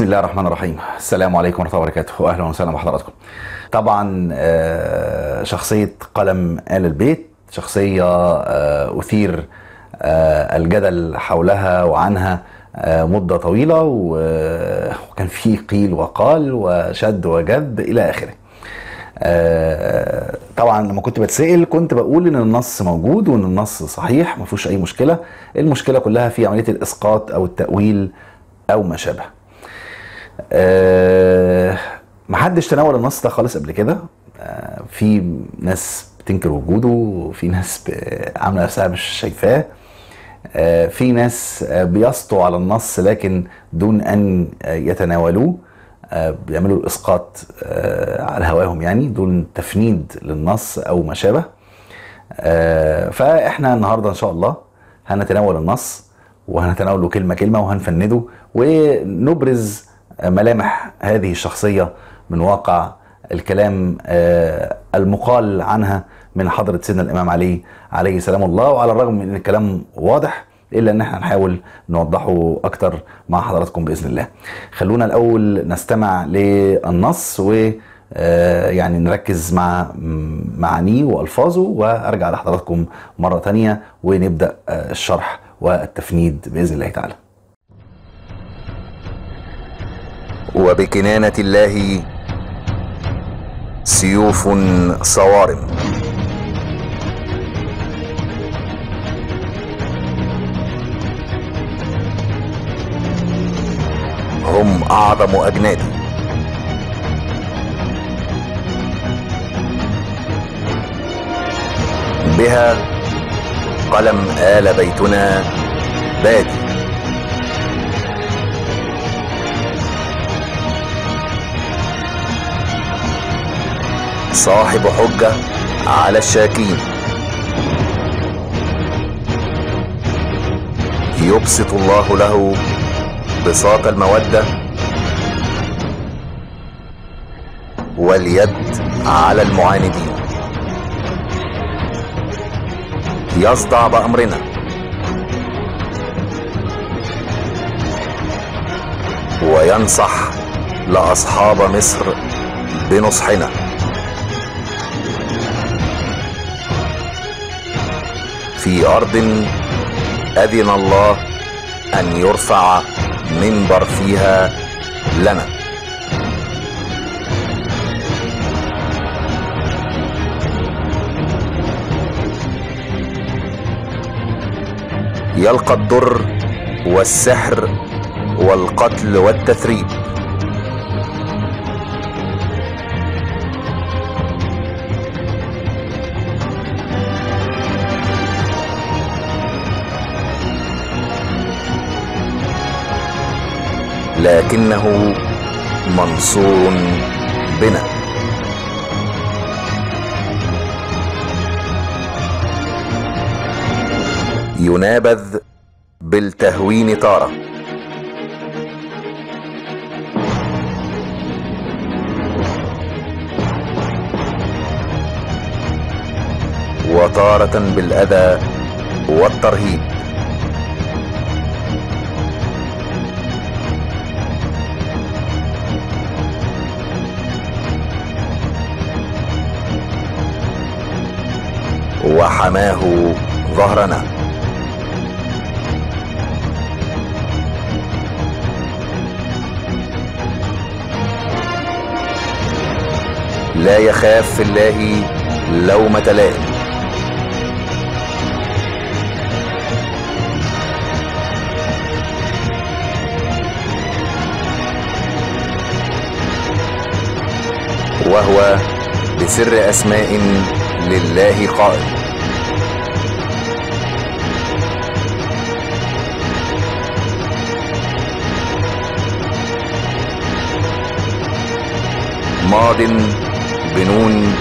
بسم الله الرحمن الرحيم. السلام عليكم ورحمة الله وبركاته، واهلا وسهلا بحضراتكم. طبعا شخصية قلم آل البيت شخصية أثير الجدل حولها وعنها مدة طويلة، وكان في قيل وقال وشد وجذب إلى آخره. طبعا لما كنت بتسأل كنت بقول ان النص موجود وان النص صحيح، ما فيهوش اي مشكله. المشكله كلها في عمليه الاسقاط او التاويل او ما شابه. ما حدش تناول النص ده خالص قبل كده. في ناس بتنكر وجوده، وفي ناس عامله نفسها مش شايفاه، في ناس بيسطوا على النص لكن دون ان يتناولوه، بيعملوا الاسقاط على هواهم، يعني دون تفنيد للنص او ما شابه. فاحنا النهارده ان شاء الله هنتناول النص، وهنتناوله كلمه كلمه، وهنفنده، ونبرز ملامح هذه الشخصيه من واقع الكلام المقال عنها من حضره سيدنا الامام علي عليه سلام الله. وعلى الرغم من ان الكلام واضح إلا أن احنا هنحاول نوضحه أكتر مع حضراتكم بإذن الله. خلونا الأول نستمع للنص، ويعني نركز مع معانيه وألفاظه، وأرجع لحضراتكم مرة تانية ونبدأ الشرح والتفنيد بإذن الله تعالى. وبكنانة الله سيوف صوارم، هم أعظم أجنادي، بها قلم آل بيتنا بادي، صاحب حجة على الشاكين، يبسط الله له بساط المودة واليد على المعاندين، يصدع بأمرنا، وينصح لأصحاب مصر بنصحنا، في أرض أذن الله أن يرفع منبر فيها لنا، يلقى الضر والسحر والقتل والتثريب، لكنه منصور بنا، ينابذ بالتهوين تارة، وتارة بالأذى والترهيب، وحماه ظهرنا، لا يخاف في الله لومة لائم، وهو بسر أسماء لله قائم، ماض بنون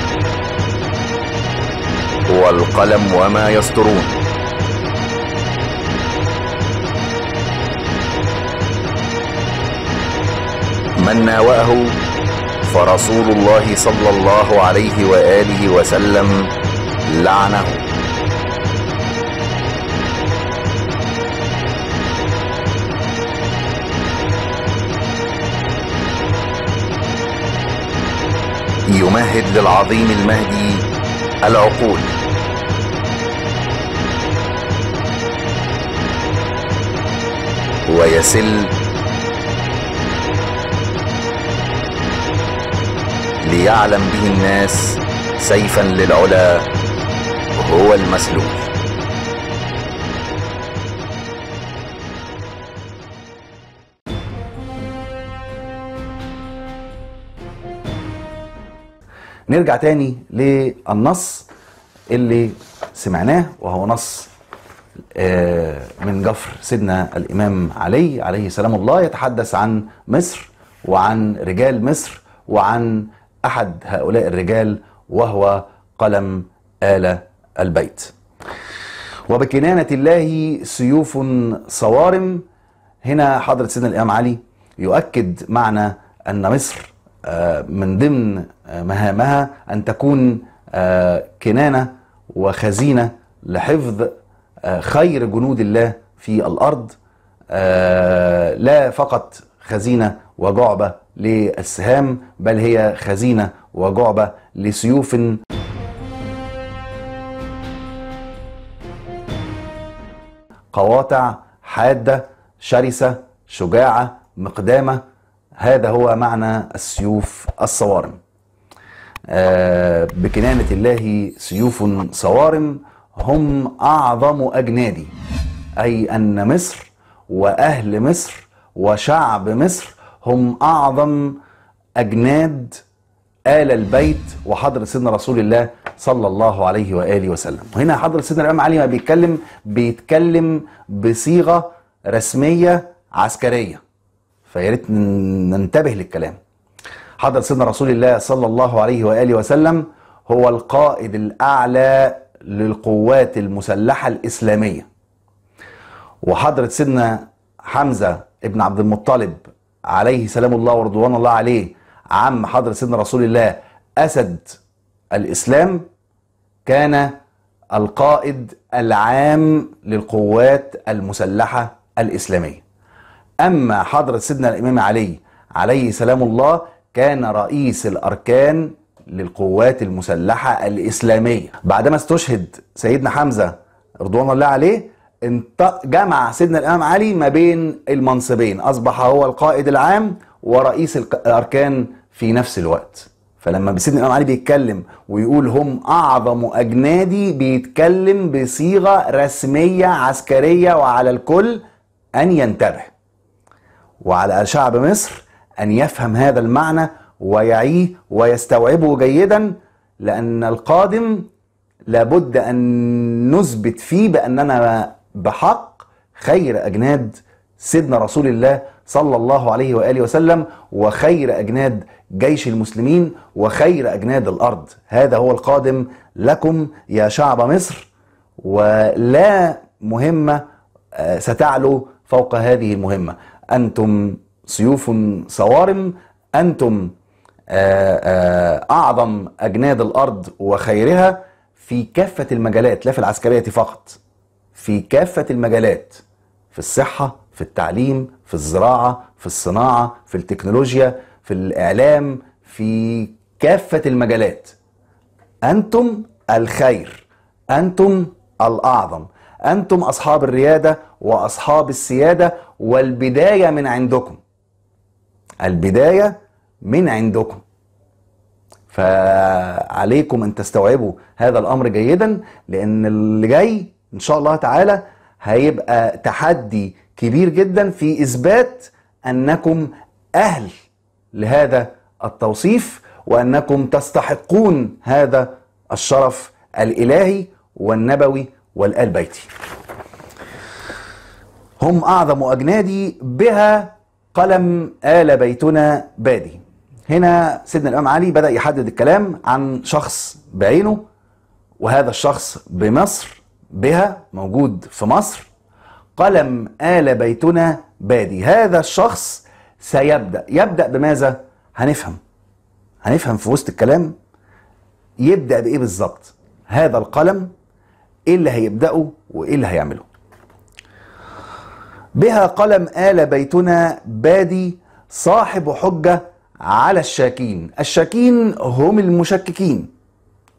والقلم وما يسطرون، من ناوأه فرسول الله صلى الله عليه وآله وسلم لعنه، يمهد للعظيم المهدي العقول. ويسل ليعلم به الناس سيفا للعلا هو المسلول. نرجع تاني للنص اللي سمعناه، وهو نص من جفر سيدنا الإمام علي عليه سلام الله، يتحدث عن مصر وعن رجال مصر وعن أحد هؤلاء الرجال وهو قلم آل البيت. وبكنانة الله سيوف صوارم. هنا حضرة سيدنا الإمام علي يؤكد معنى أن مصر من ضمن مهامها أن تكون كنانة وخزينة لحفظ خير جنود الله في الأرض، لا فقط خزينة وجعبة للسهام، بل هي خزينة وجعبة لسيوف. قواطع حادة شرسة شجاعة مقدامة، هذا هو معنى السيوف الصوارم. بكنانة الله سيوف صوارم هم أعظم أجنادي، أي أن مصر وأهل مصر وشعب مصر هم أعظم أجناد آل البيت وحضرة سيدنا رسول الله صلى الله عليه وآله وسلم. وهنا حضرة سيدنا الإمام علي ما بيتكلم بصيغة رسمية عسكرية، فيا ريت ننتبه للكلام. حضرة سيدنا رسول الله صلى الله عليه وآله وسلم هو القائد الأعلى للقوات المسلحة الإسلامية، وحضرة سيدنا حمزة ابن عبد المطلب عليه سلام الله ورضوان الله عليه عم حضرة سيدنا رسول الله أسد الإسلام، كان القائد العام للقوات المسلحة الإسلامية. أما حضرة سيدنا الإمام علي عليه سلام الله كان رئيس الأركان للقوات المسلحة الإسلامية. بعدما استشهد سيدنا حمزة رضوان الله عليه جمع سيدنا الإمام علي ما بين المنصبين، أصبح هو القائد العام ورئيس الأركان في نفس الوقت. فلما سيدنا الإمام علي بيتكلم ويقول هم أعظم أجنادي، بيتكلم بصيغة رسمية عسكرية، وعلى الكل أن ينتبه، وعلى شعب مصر أن يفهم هذا المعنى ويعيه ويستوعبه جيدا، لأن القادم لابد أن نثبت فيه بأننا بحق خير أجناد سيدنا رسول الله صلى الله عليه وآله وسلم، وخير أجناد جيش المسلمين، وخير أجناد الأرض. هذا هو القادم لكم يا شعب مصر، ولا مهمة ستعلو فوق هذه المهمة. أنتم سيوف صوارم، أنتم أعظم أجناد الأرض وخيرها في كافة المجالات، لا في العسكرية فقط، في كافة المجالات، في الصحة، في التعليم، في الزراعة، في الصناعة، في التكنولوجيا، في الإعلام، في كافة المجالات. أنتم الخير، أنتم الأعظم، أنتم أصحاب الريادة وأصحاب السيادة، والبداية من عندكم، البداية من عندكم. فعليكم أن تستوعبوا هذا الأمر جيدا، لأن اللي جاي إن شاء الله تعالى هيبقى تحدي كبير جدا في إثبات أنكم أهل لهذا التوصيف، وأنكم تستحقون هذا الشرف الإلهي والنبوي والآل بيتي. هم أعظم أجنادي بها قلم آل بيتنا بادي. هنا سيدنا الإمام علي بدأ يحدد الكلام عن شخص بعينه، وهذا الشخص بمصر، بها موجود في مصر، قلم آل بيتنا بادي. هذا الشخص يبدأ بماذا؟ هنفهم في وسط الكلام يبدأ بإيه بالظبط. هذا القلم إيه اللي هيبدأه وإيه اللي هيعمله؟ بها قلم آل بيتنا بادي صاحب حجة على الشاكين. الشاكين هم المشككين.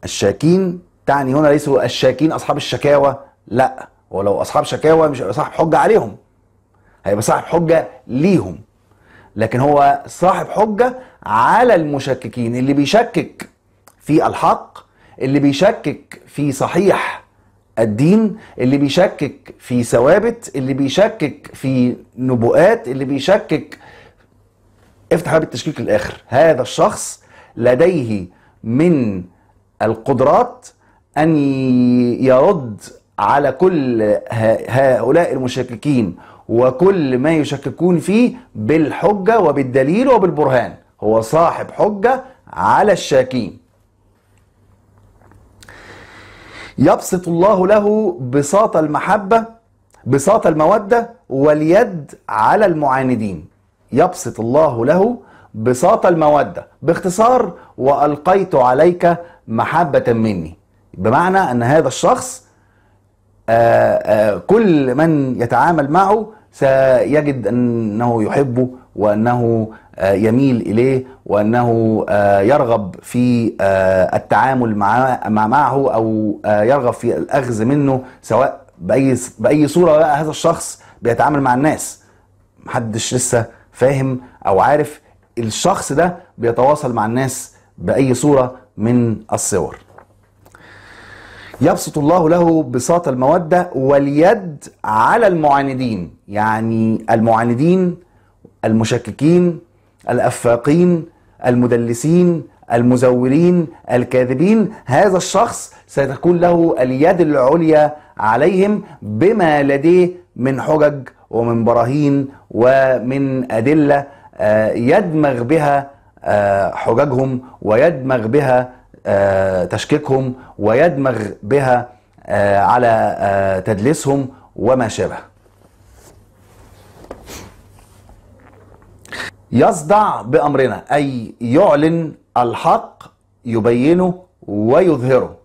الشاكين تعني هنا ليسوا الشاكين أصحاب الشكاوى، لا، ولو أصحاب شكاوى مش هيبقى صاحب حجة عليهم، هيبقى صاحب حجة ليهم، لكن هو صاحب حجة على المشككين، اللي بيشكك في الحق، اللي بيشكك في صحيح الدين، اللي بيشكك في ثوابت، اللي بيشكك في نبوءات، اللي بيشكك. افتح باب التشكيك للآخر. هذا الشخص لديه من القدرات أن يرد على كل هؤلاء المشككين وكل ما يشككون فيه بالحجة وبالدليل وبالبرهان. هو صاحب حجة على الشاكين. يبسط الله له بساط المحبة، بساط المودة واليد على المعاندين. يبسط الله له بساط المودة، باختصار وألقيت عليك محبة مني، بمعنى أن هذا الشخص كل من يتعامل معه سيجد أنه يحبه وأنه يميل إليه وأنه يرغب في التعامل معه أو يرغب في الأخذ منه، سواء بأي صورة بقى هذا الشخص بيتعامل مع الناس. محدش لسه فاهم أو عارف الشخص ده بيتواصل مع الناس بأي صورة من الصور. يبسط الله له بساط المودة واليد على المعاندين، يعني المعاندين، المشككين، الأفاقين، المدلسين، المزورين، الكاذبين. هذا الشخص ستكون له اليد العليا عليهم بما لديه من حجج ومن براهين ومن أدلة يدمغ بها حججهم ويدمغ بها تشكيكهم ويدمغ بها على تدليسهم وما شابه. يصدع بأمرنا، أي يعلن الحق، يبينه ويظهره.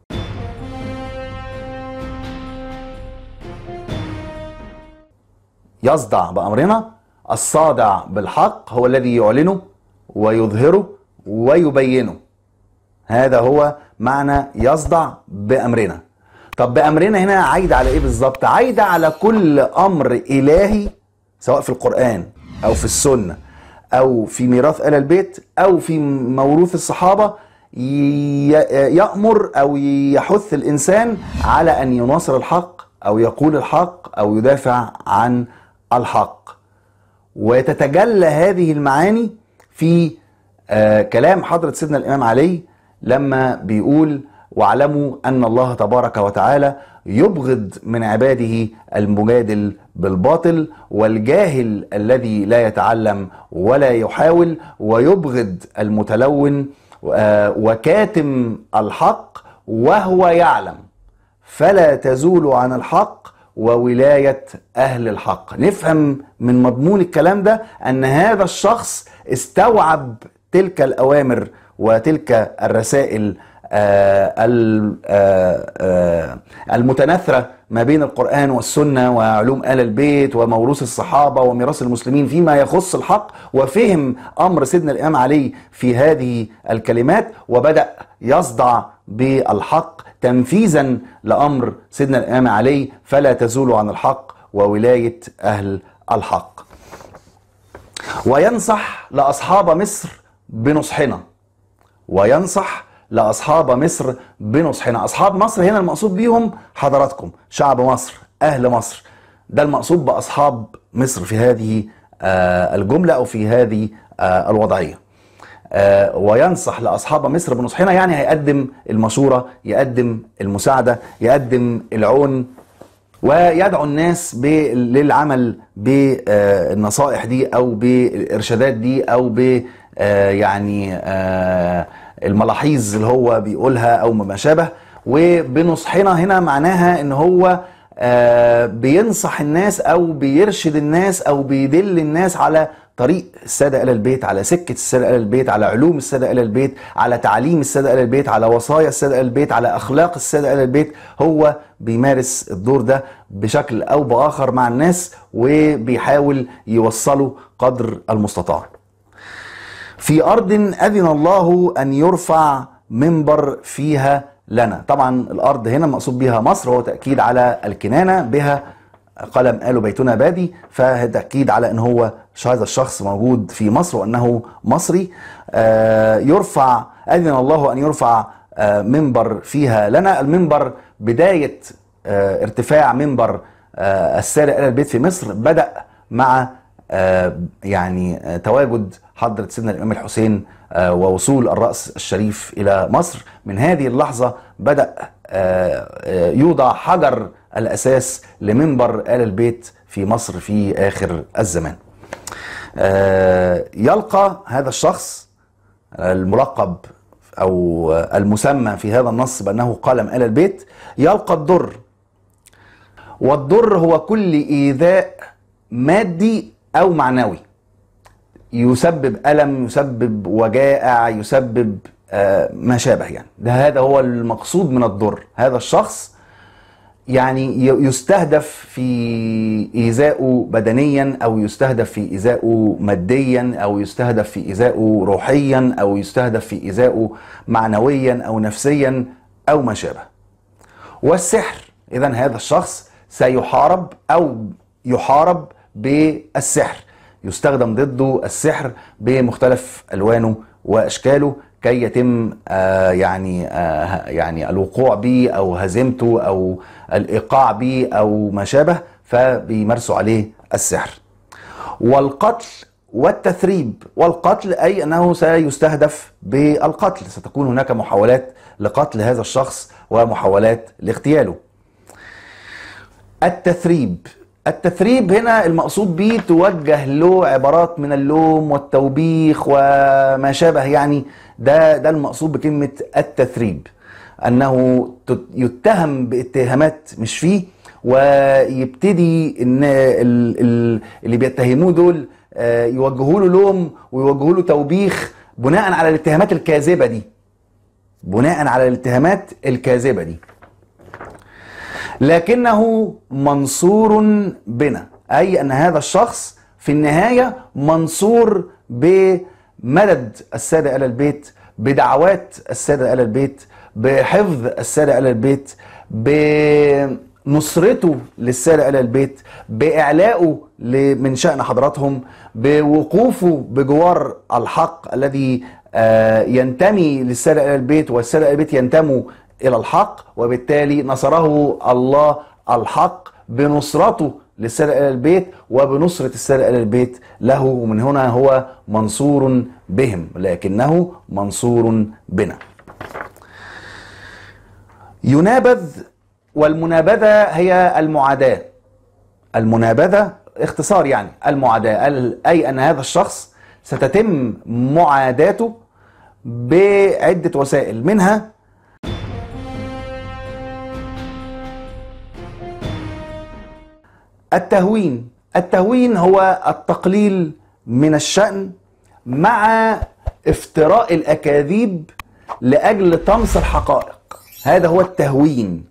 يصدع بأمرنا، الصادع بالحق هو الذي يعلنه ويظهره ويبينه. هذا هو معنى يصدع بأمرنا. طب بأمرنا هنا عايدة على ايه بالظبط؟ عايدة على كل أمر إلهي، سواء في القرآن أو في السنة أو في ميراث آل البيت أو في موروث الصحابة، يأمر أو يحث الإنسان على أن يناصر الحق أو يقول الحق أو يدافع عن الحق. وتتجلى هذه المعاني في كلام حضرة سيدنا الإمام علي لما بيقول: واعلموا أن الله تبارك وتعالى يبغض من عباده المجادل بالباطل والجاهل الذي لا يتعلم ولا يحاول، ويبغض المتلون وكاتم الحق وهو يعلم، فلا تزول عن الحق وولاية أهل الحق. نفهم من مضمون الكلام ده أن هذا الشخص استوعب تلك الأوامر وتلك الرسائل المتناثرة ما بين القرآن والسنة وعلوم آل البيت وموروث الصحابة وميراث المسلمين فيما يخص الحق، وفهم أمر سيدنا الإمام علي في هذه الكلمات، وبدأ يصدع بالحق تنفيذا لأمر سيدنا الإمام علي: فلا تزول عن الحق وولاية أهل الحق. وينصح لأصحاب مصر بنصحنا. وينصح لأصحاب مصر بنصحنا. أصحاب مصر هنا المقصود بيهم حضراتكم، شعب مصر، أهل مصر، ده المقصود بأصحاب مصر في هذه الجملة أو في هذه الوضعية. وينصح لأصحاب مصر بنصحنا، يعني هيقدم المشورة، يقدم المساعدة، يقدم العون، ويدعو الناس للعمل بالنصائح دي أو بالإرشادات دي أو ب يعني الملاحظ اللي هو بيقولها أو ما شابه. وبنصحنا هنا معناها إن هو بينصح الناس أو بيرشد الناس أو بيدل الناس على طريق السادة آل البيت، على سكة السادة آل البيت، على علوم السادة آل البيت، على تعليم السادة آل البيت، على وصايا السادة آل البيت، على أخلاق السادة آل البيت. هو بيمارس الدور ده بشكل أو بآخر مع الناس، وبيحاول يوصله قدر المستطاع. في أرض أذن الله أن يرفع منبر فيها لنا. طبعا الأرض هنا مقصود بها مصر، وهو تأكيد على الكنانة، بها قلم قالوا بيتنا بادي، فتأكيد على أن هو هذا الشخص موجود في مصر وأنه مصري. أذن الله أن يرفع منبر فيها لنا. المنبر بداية ارتفاع منبر السارق إلى البيت في مصر بدأ مع يعني تواجد حضرة سيدنا الإمام الحسين ووصول الرأس الشريف إلى مصر. من هذه اللحظة بدأ يوضع حجر الأساس لمنبر آل البيت في مصر في آخر الزمان. يلقى هذا الشخص الملقب أو المسمى في هذا النص بأنه قلم آل البيت، يلقى الضر، والضر هو كل إيذاء مادي أو معنوي يسبب ألم، يسبب وجائع، يسبب ما شابه يعني. هذا هو المقصود من الضر. هذا الشخص يعني يستهدف في إيذائه بدنيا، أو يستهدف في إيذائه ماديا، أو يستهدف في إيذائه روحيا، أو يستهدف في إيذائه معنويا أو نفسيا أو ما شابه. والسحر، إذن هذا الشخص سيحارب أو يحارب بالسحر، يستخدم ضده السحر بمختلف ألوانه وأشكاله كي يتم يعني الوقوع به أو هزيمته أو الإيقاع به أو ما شابه، فبيمارسوا عليه السحر. والقتل والتثريب، والقتل أي أنه سيستهدف بالقتل، ستكون هناك محاولات لقتل هذا الشخص ومحاولات لاغتياله. التثريب، التثريب هنا المقصود به توجه له عبارات من اللوم والتوبيخ وما شابه، يعني ده المقصود بكلمة التثريب، أنه يتهم باتهامات مش فيه، ويبتدي إن اللي بيتهموه دول يوجهوا له لوم ويوجهوا له توبيخ بناء على الاتهامات الكاذبة دي، لكنه منصور بنا، أي أن هذا الشخص في النهاية منصور بمدد السادة آل البيت، بدعوات السادة آل البيت، بحفظ السادة آل البيت، بنصرته للسادة آل البيت، بإعلائه من شأن حضراتهم، بوقوفه بجوار الحق الذي ينتمي للسادة آل البيت، والسادة آل البيت ينتموا إلى الحق، وبالتالي نصره الله الحق بنصرته للسادة آل البيت وبنصرة السادة آل البيت له، ومن هنا هو منصور بهم، لكنه منصور بنا. ينابذ، والمنابذة هي المعاداة. المنابذة اختصار يعني المعاداة، أي أن هذا الشخص ستتم معاداته بعدة وسائل، منها التهوين. التهوين هو التقليل من الشأن مع افتراء الأكاذيب لأجل طمس الحقائق، هذا هو التهوين،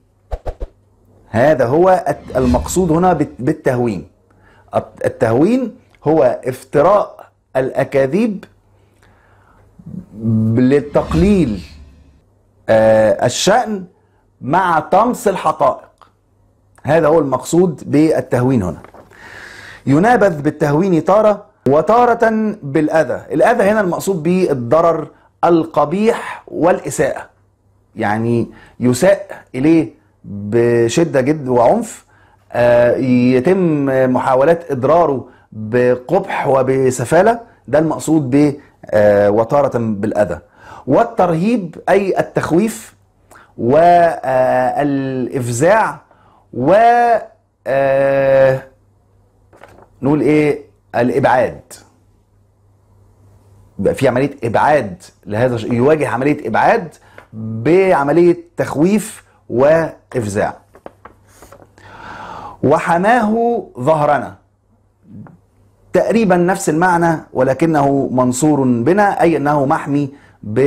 هذا هو المقصود هنا بالتهوين. التهوين هو افتراء الأكاذيب للتقليل الشأن مع طمس الحقائق، هذا هو المقصود بالتهوين هنا. ينابذ بالتهوين تارة، وتارة بالأذى. الأذى هنا المقصود به الضرر القبيح والإساءة، يعني يساء إليه بشدة جد وعنف، يتم محاولات إضراره بقبح وبسفالة، ده المقصود ب وتارة بالأذى. والترهيب أي التخويف والإفزاع و نقول ايه الابعاد، بقى في عمليه ابعاد لهذا، يواجه عمليه ابعاد بعمليه تخويف وافزاع. وحماه ظهرنا، تقريبا نفس المعنى، ولكنه منصور بنا، اي انه محمي ب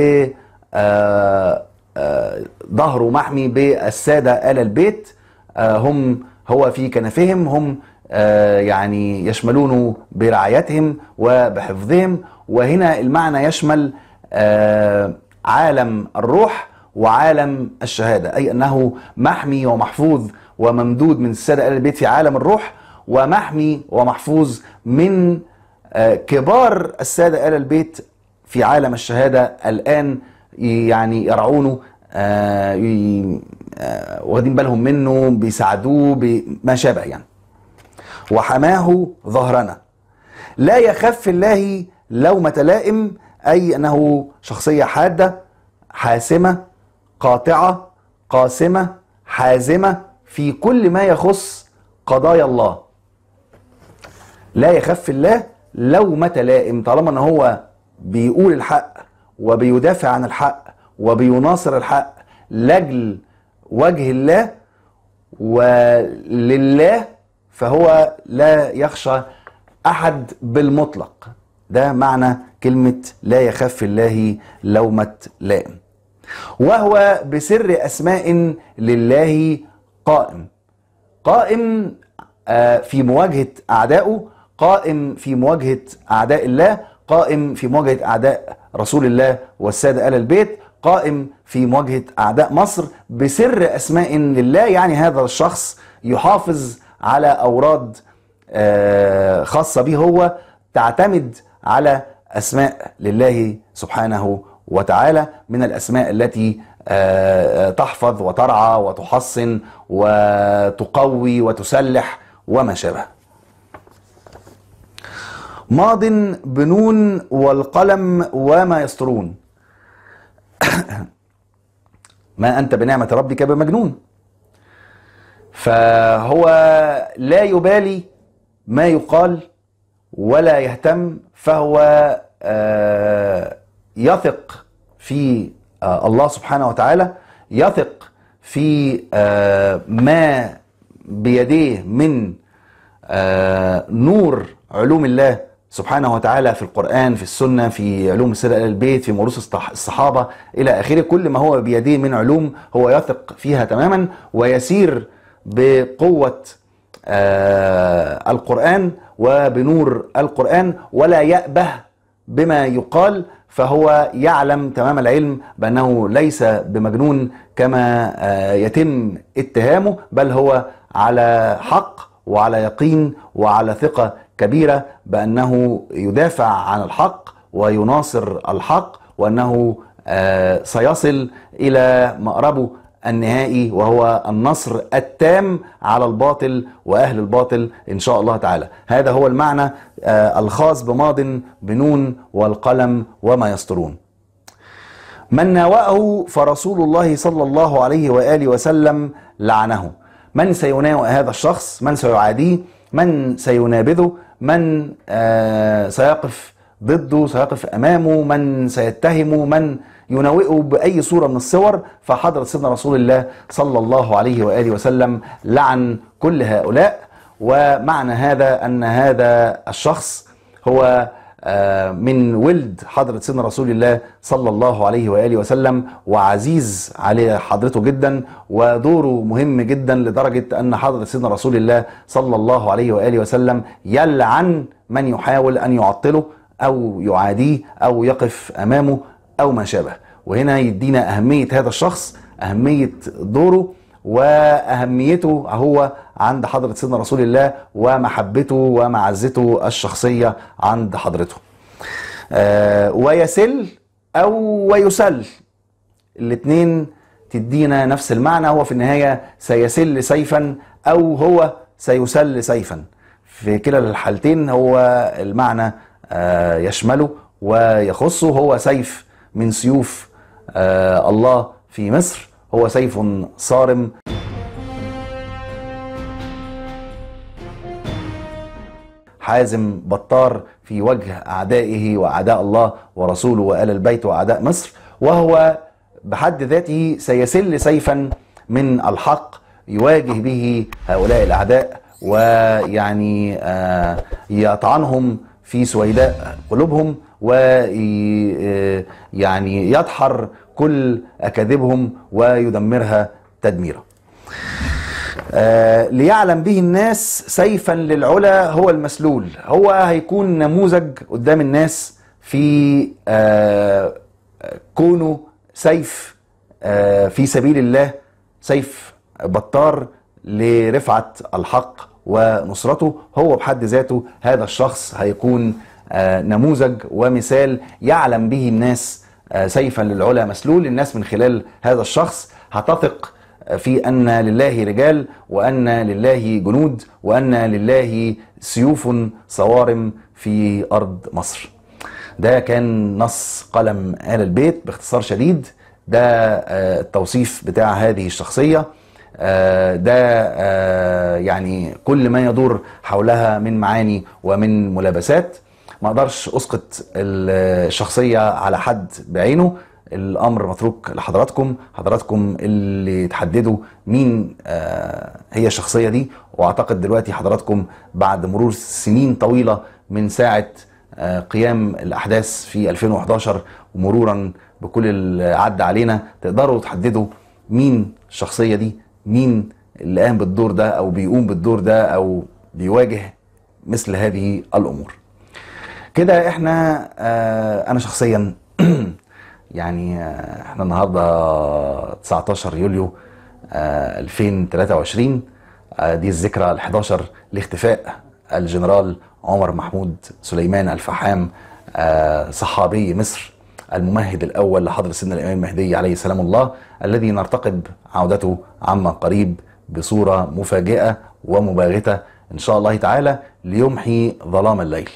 ظهره محمي بالساده آل البيت، هم هو في كنفهم، هم يعني يشملون برعايتهم وبحفظهم. وهنا المعنى يشمل عالم الروح وعالم الشهادة، أي أنه محمي ومحفوظ وممدود من السادة آل البيت في عالم الروح، ومحمي ومحفوظ من كبار السادة آل البيت في عالم الشهادة الآن، يعني يرعونه، واخدين بالهم منه، بيساعدوه بما شابه يعني. وحماه ظهرنا لا يخف الله لومة لائم، أي أنه شخصية حادة حاسمة قاطعة قاسمة حازمة في كل ما يخص قضايا الله. لا يخف الله لومة لائم، طالما أن هو بيقول الحق وبيدافع عن الحق وبيناصر الحق لأجل وجه الله ولله، فهو لا يخشى أحد بالمطلق. ده معنى كلمة لا يخف الله لومة لائم. وهو بسر أسماء لله قائم، قائم في مواجهة أعدائه، قائم في مواجهة أعداء الله، قائم في مواجهة أعداء رسول الله والسادة آل البيت، قائم في مواجهة أعداء مصر بسر أسماء لله. يعني هذا الشخص يحافظ على أوراد خاصة به هو، تعتمد على أسماء لله سبحانه وتعالى من الأسماء التي تحفظ وترعى وتحصن وتقوي وتسلح وما شابه. ماض بنون والقلم وما يسطرون ما أنت بنعمة ربك بمجنون، فهو لا يبالي ما يقال ولا يهتم، فهو يثق في الله سبحانه وتعالى، يثق في ما بيديه من نور علوم الله سبحانه وتعالى في القرآن، في السنة، في علوم السادة آل البيت، في موروث الصحابة إلى آخره. كل ما هو بيديه من علوم هو يثق فيها تماما، ويسير بقوة القرآن وبنور القرآن، ولا يأبه بما يقال، فهو يعلم تمام العلم بأنه ليس بمجنون كما يتم اتهامه، بل هو على حق وعلى يقين وعلى ثقة كبيرة بأنه يدافع عن الحق ويناصر الحق، وأنه سيصل إلى مأربه النهائي وهو النصر التام على الباطل وأهل الباطل إن شاء الله تعالى. هذا هو المعنى الخاص بماض بنون والقلم وما يسطرون. من ناوأه فرسول الله صلى الله عليه وآله وسلم لعنه، من سيناوئ هذا الشخص، من سيعاديه، من سينابذه، من سيقف ضده، سيقف أمامه، من سيتهمه، من يناوئه بأي صورة من الصور. فحضرة سيدنا رسول الله صلى الله عليه وآله وسلم لعن كل هؤلاء. ومعنى هذا أن هذا الشخص هو من ولد حضرة سيدنا رسول الله صلى الله عليه وآله وسلم، وعزيز عليه حضرته جدا، ودوره مهم جدا لدرجة أن حضرة سيدنا رسول الله صلى الله عليه وآله وسلم يلعن من يحاول أن يعطله أو يعاديه أو يقف أمامه أو ما شابه. وهنا يدينا أهمية هذا الشخص، أهمية دوره وأهميته هو عند حضرة سيدنا رسول الله، ومحبته ومعزته الشخصية عند حضرته. ويسل أو ويسل، الاتنين تدينا نفس المعنى. هو في النهاية سيسل سيفا أو هو سيسل سيفا، في كلا الحالتين هو المعنى يشمله ويخصه. هو سيف من سيوف الله في مصر، هو سيف صارم. حازم بطار في وجه أعدائه وأعداء الله ورسوله وآل البيت وأعداء مصر. وهو بحد ذاته سيسل سيفا من الحق يواجه به هؤلاء الأعداء، ويعني يطعنهم في سويداء قلوبهم، ويعني يدحر كل أكاذيبهم ويدمرها تدميرا. ليعلم به الناس سيفا للعلا هو المسلول. هو هيكون نموذج قدام الناس في كونه سيف في سبيل الله، سيف بطار لرفعة الحق ونصرته. هو بحد ذاته هذا الشخص هيكون نموذج ومثال يعلم به الناس سيفا للعلا مسلول. الناس من خلال هذا الشخص هتثق في أن لله رجال، وأن لله جنود، وأن لله سيوف صوارم في أرض مصر. ده كان نص قلم آل البيت باختصار شديد. ده التوصيف بتاع هذه الشخصية، ده يعني كل ما يدور حولها من معاني ومن ملابسات. ما اقدرش اسقط الشخصية على حد بعينه، الامر متروك لحضراتكم، حضراتكم اللي تحددوا مين هي الشخصية دي. واعتقد دلوقتي حضراتكم بعد مرور سنين طويلة من ساعة قيام الاحداث في 2011 ومرورا بكل اللي عدى علينا، تقدروا تحددوا مين الشخصية دي، مين اللي قام بالدور ده او بيقوم بالدور ده او بيواجه مثل هذه الامور. كده احنا انا شخصيا يعني احنا النهارده 19 يوليو 2023، دي الذكرى ال11 لاختفاء الجنرال عمر محمود سليمان الفحام، صحابي مصر، الممهد الاول لحضرة سيدنا الامام المهدي عليه سلام الله، الذي نرتقب عودته عما قريب بصورة مفاجئة ومباغتة ان شاء الله تعالى ليمحي ظلام الليل.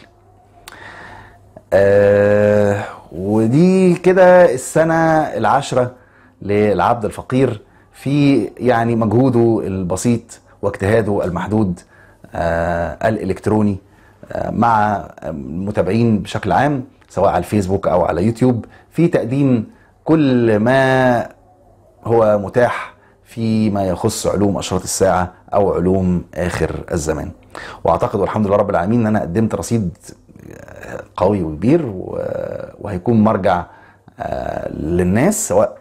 ودي كده السنة العاشرة للعبد الفقير في يعني مجهوده البسيط واجتهاده المحدود الالكتروني مع المتابعين بشكل عام، سواء على الفيسبوك او على يوتيوب، في تقديم كل ما هو متاح فيما يخص علوم اشراط الساعة او علوم اخر الزمان. واعتقد والحمد لله رب العالمين ان انا قدمت رصيد قوي وكبير وهيكون مرجع للناس سواء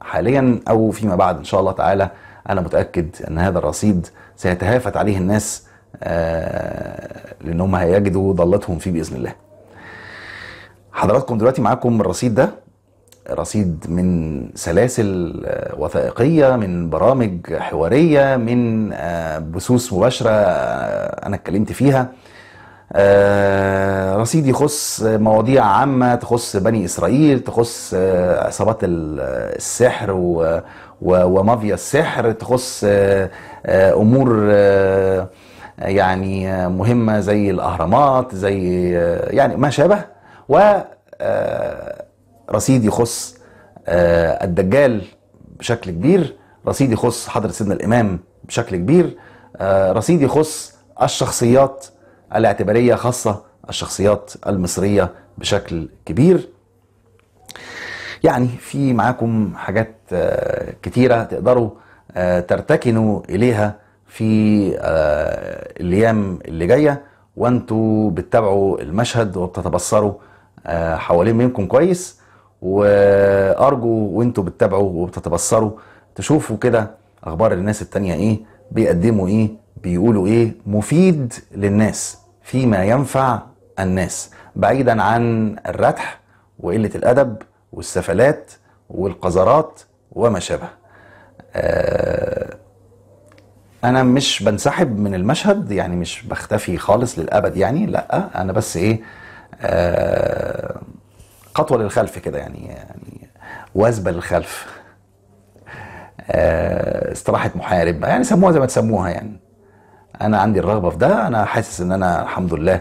حاليا او فيما بعد ان شاء الله تعالى. انا متأكد ان هذا الرصيد سيتهافت عليه الناس لانهم هيجدوا ضلتهم فيه باذن الله. حضراتكم دلوقتي معاكم الرصيد ده، رصيد من سلاسل وثائقية، من برامج حوارية، من بثوث مباشرة انا اتكلمت فيها، رصيد يخص مواضيع عامة تخص بني إسرائيل، تخص عصابات السحر ومافيا السحر، تخص أمور يعني مهمة زي الأهرامات، زي يعني ما شابه، ورصيد يخص الدجال بشكل كبير، رصيد يخص حضرة سيدنا الإمام بشكل كبير، رصيد يخص الشخصيات الاعتبارية خاصة الشخصيات المصرية بشكل كبير. يعني في معاكم حاجات كتيرة تقدروا ترتكنوا إليها في الأيام اللي جاية وانتوا بتتابعوا المشهد وبتتبصروا حوالين منكم كويس. وأرجو وانتوا بتتابعوا وبتتبصروا تشوفوا كده أخبار الناس التانية إيه، بيقدموا إيه، بيقولوا ايه مفيد للناس فيما ينفع الناس، بعيدا عن الردح وقلة الادب والسفلات والقذرات وما شابه. انا مش بنسحب من المشهد، يعني مش بختفي خالص للابد، يعني لا، انا بس ايه خطوة للخلف كده، يعني وثبة للخلف، استراحة محارب، يعني سموها زي ما تسموها. يعني انا عندي الرغبه في ده، انا حاسس ان انا الحمد لله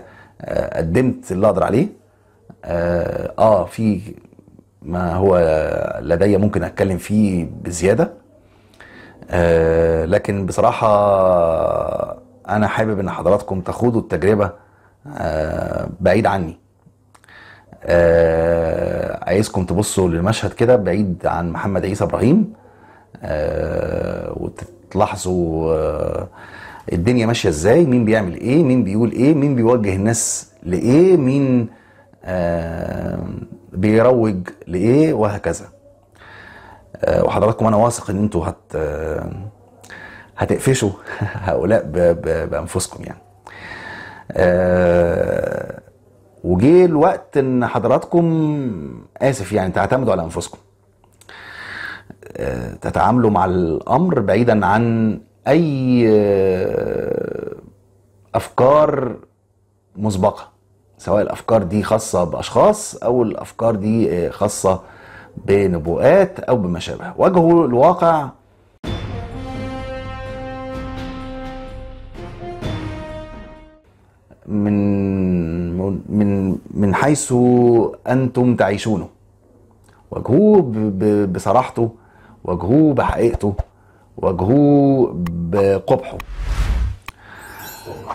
قدمت اللي اقدر عليه. في ما هو لدي ممكن اتكلم فيه بزياده، لكن بصراحه انا حابب ان حضراتكم تخوضوا التجربه بعيد عني. عايزكم تبصوا للمشهد كده بعيد عن محمد عيسى ابراهيم، وتلاحظوا الدنيا ماشيه ازاي، مين بيعمل ايه، مين بيقول ايه، مين بيوجه الناس لايه، مين بيروج لايه، وهكذا. وحضراتكم انا واثق ان انتوا هتقفشوا هؤلاء بأنفسكم يعني. وجه الوقت ان حضراتكم اسف يعني تعتمدوا على انفسكم، تتعاملوا مع الامر بعيدا عن اي افكار مسبقه، سواء الافكار دي خاصه باشخاص او الافكار دي خاصه بنبوءات او بما شابه. واجهوا الواقع من حيث انتم تعيشونه، واجهوه بصراحته، واجهوه بحقيقته، واجهوه بقبحه.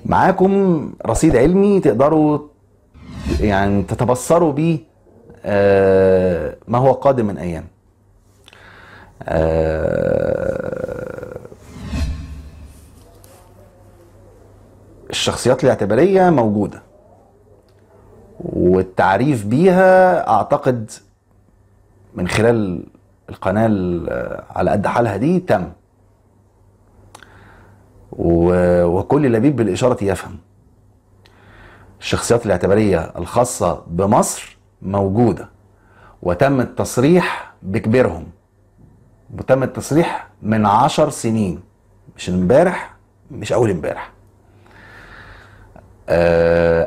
معاكم رصيد علمي تقدروا يعني تتبصروا بيه ما هو قادم من ايام. الشخصيات الاعتبارية موجودة، والتعريف بيها اعتقد من خلال القناة على قد حالها دي تم، وكل لبيب بالإشارة يفهم. الشخصيات الاعتبارية الخاصة بمصر موجودة، وتم التصريح بكبيرهم، وتم التصريح من 10 سنين، مش امبارح، مش أول امبارح.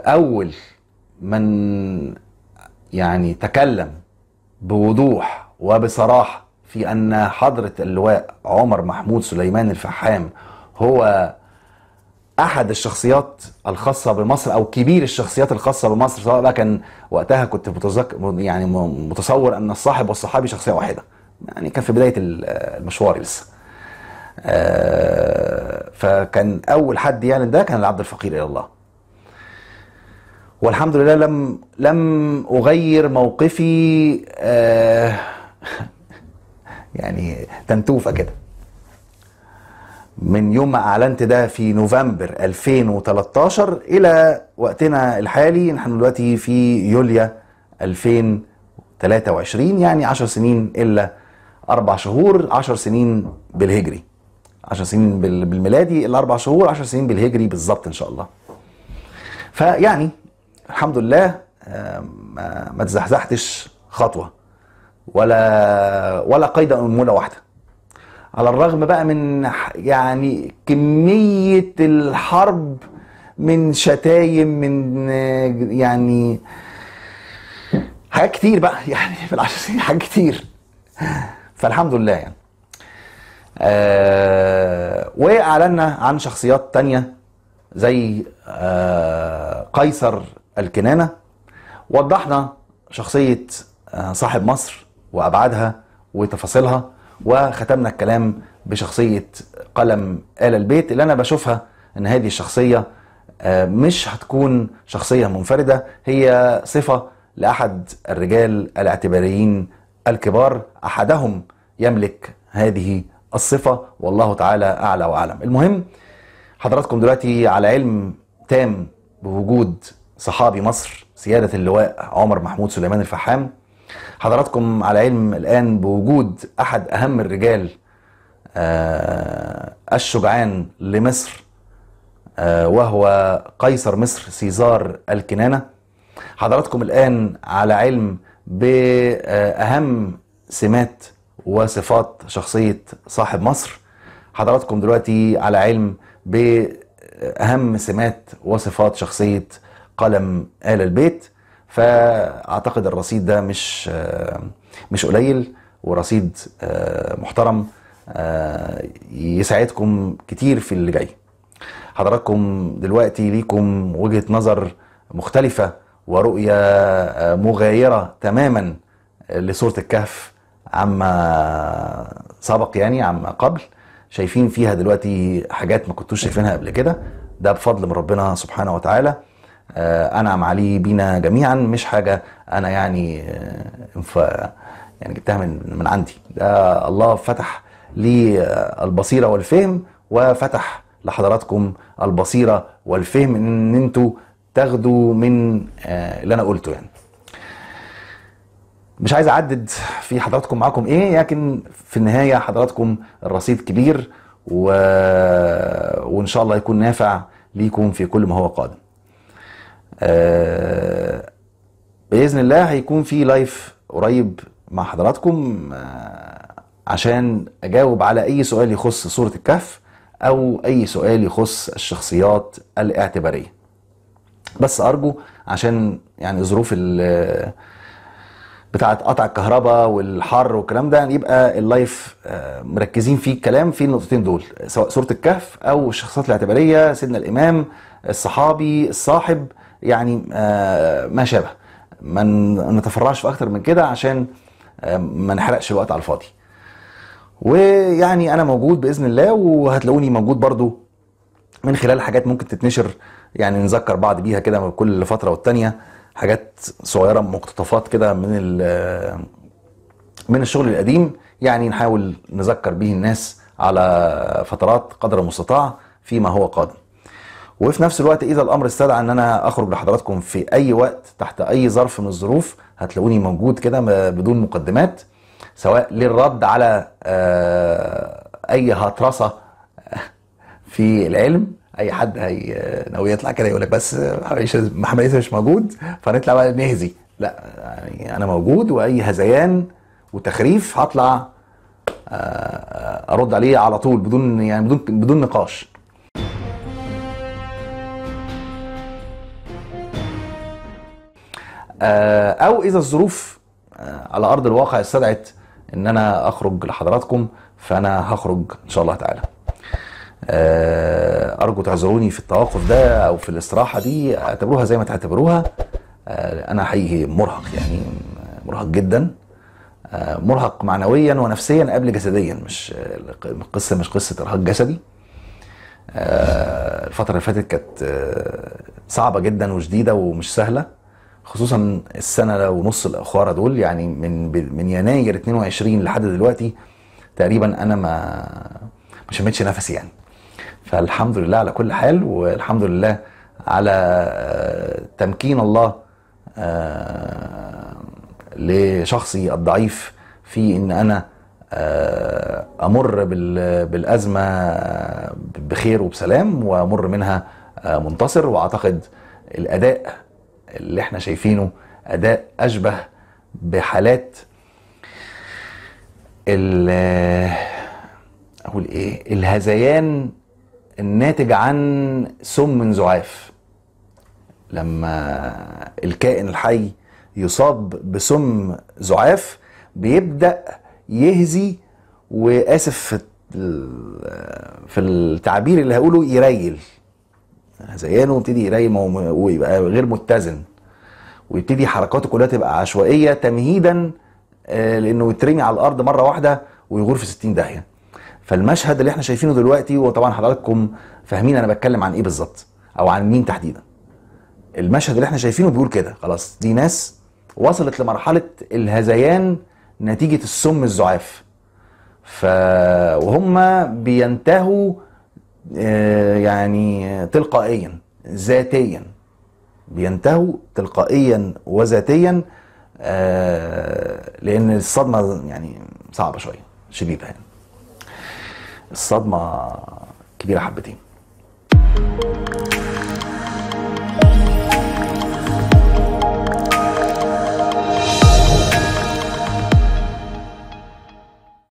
أول من يعني تكلم بوضوح وبصراحة في أن حضرة اللواء عمر محمود سليمان الفحام هو أحد الشخصيات الخاصة بمصر أو كبير الشخصيات الخاصة بمصر، سواء بقى كان وقتها كنت يعني متصور أن الصاحب والصحابي شخصية واحدة، يعني كان في بداية المشوار لسه. فكان أول حد يعلن ده كان العبد الفقير إلى الله. والحمد لله لم أغير موقفي يعني تنتوفة كده من يوم ما أعلنت ده في نوفمبر 2013 إلى وقتنا الحالي. نحن دلوقتي في يوليو 2023، يعني 10 سنين إلا 4 شهور، 10 سنين بالهجري، 10 سنين بالميلادي إلا 4 شهور، 10 سنين بالهجري بالظبط إن شاء الله. فيعني الحمد لله ما تزحزحتش خطوة ولا قيد أنملة واحدة، على الرغم بقى من يعني كمية الحرب من شتايم من يعني حاجات كتير بقى، يعني في ال10 سنين حاجات كتير. فالحمد لله يعني. وأعلنا عن شخصيات تانية زي قيصر الكنانة، وضحنا شخصية صاحب مصر وأبعادها وتفاصيلها، وختمنا الكلام بشخصية قلم آل البيت اللي أنا بشوفها إن هذه الشخصية مش هتكون شخصية منفردة، هي صفة لأحد الرجال الاعتباريين الكبار، أحدهم يملك هذه الصفة والله تعالى أعلى وأعلم. المهم حضراتكم دلوقتي على علم تام بوجود صحابي مصر سيادة اللواء عمر محمود سليمان الفحام، حضراتكم على علم الآن بوجود أحد أهم الرجال الشجعان لمصر، وهو قيصر مصر سيزار الكنانة. حضراتكم الآن على علم بأهم سمات وصفات شخصية صاحب مصر. حضراتكم دلوقتي على علم بأهم سمات وصفات شخصية قلم آل البيت. فأعتقد الرصيد ده مش قليل، ورصيد محترم يساعدكم كتير في اللي جاي. حضراتكم دلوقتي ليكم وجهة نظر مختلفة ورؤية مغايرة تماما لصورة الكهف عما سبق، يعني عما قبل. شايفين فيها دلوقتي حاجات ما كنتوش شايفينها قبل كده، ده بفضل من ربنا سبحانه وتعالى أنعم عليه بينا جميعا، مش حاجة أنا يعني جبتها من عندي، ده الله فتح لي البصيرة والفهم، وفتح لحضراتكم البصيرة والفهم إن أنتوا تاخدوا من اللي أنا قلته. يعني مش عايز أعدد في حضراتكم معاكم إيه، لكن في النهاية حضراتكم الرصيد كبير وإن شاء الله يكون نافع ليكم في كل ما هو قادم. بإذن الله هيكون في لايف قريب مع حضراتكم عشان أجاوب على أي سؤال يخص سورة الكهف أو أي سؤال يخص الشخصيات الاعتبارية. بس أرجو عشان يعني ظروف بتاعت قطع الكهرباء والحر والكلام ده، يعني يبقى اللايف مركزين فيه الكلام في النقطتين دول، سواء سورة الكهف أو الشخصيات الاعتبارية، سيدنا الإمام، الصحابي، الصاحب، يعني ما شابه. ما نتفرعش في أكتر من كده عشان ما نحرقش الوقت على الفاضي. ويعني أنا موجود بإذن الله، وهتلاقوني موجود برضو من خلال حاجات ممكن تتنشر، يعني نذكر بعض بيها كده كل فترة والتانية، حاجات صغيرة مقتطفات كده من الشغل القديم، يعني نحاول نذكر به الناس على فترات قدر المستطاع فيما هو قادم. وفي نفس الوقت إذا الأمر استدعى أن أنا أخرج لحضراتكم في أي وقت تحت أي ظرف من الظروف، هتلاقوني موجود كده بدون مقدمات، سواء للرد على أي هطرسة في العلم، اي حد ناوي يطلع كده يقول لك بس محمد عيسى مش موجود فنطلع بقى نهزي، لا يعني انا موجود، واي هزيان وتخريف هطلع ارد عليه على طول بدون يعني بدون نقاش. او اذا الظروف على ارض الواقع استدعت ان انا اخرج لحضراتكم فانا هخرج ان شاء الله تعالى. أرجو تعذروني في التوقف ده أو في الاستراحة دي، اعتبروها زي ما تعتبروها. أنا حقيقي مرهق، يعني مرهق جدا، مرهق معنويا ونفسيا قبل جسديا، مش القصة مش قصة إرهاق جسدي. الفترة اللي فاتت كانت صعبة جدا وشديدة ومش سهلة، خصوصا السنة ونص الأخيرة دول، يعني من يناير 22 لحد دلوقتي تقريبا أنا ما شميتش نفسي يعني. فالحمد لله على كل حال، والحمد لله على تمكين الله لشخصي الضعيف في ان انا امر بالازمه بخير وبسلام، وامر منها منتصر. واعتقد الاداء اللي احنا شايفينه اداء اشبه بحالات أقول إيه؟ الهذيان الناتج عن سم زعاف. لما الكائن الحي يصاب بسم زعاف بيبدأ يهزي، وآسف في التعبير اللي هقوله، يريل هذيانه، يبتدي يريل ويبقى غير متزن، ويبتدي حركاته كلها تبقى عشوائية تمهيدا لأنه يترمي على الأرض مرة واحدة ويغور في 60 داهية. فالمشهد اللي احنا شايفينه دلوقتي، وطبعا حضراتكم فاهمين انا بتكلم عن ايه بالظبط او عن مين تحديدا. المشهد اللي احنا شايفينه بيقول كده، خلاص دي ناس وصلت لمرحله الهذيان نتيجه السم الزعاف، وهم بينتهوا يعني تلقائيا ذاتيا، بينتهوا تلقائيا وذاتيا، لان الصدمه يعني صعبه شويه، شديده يعني، الصدمة كبيرة حبتين.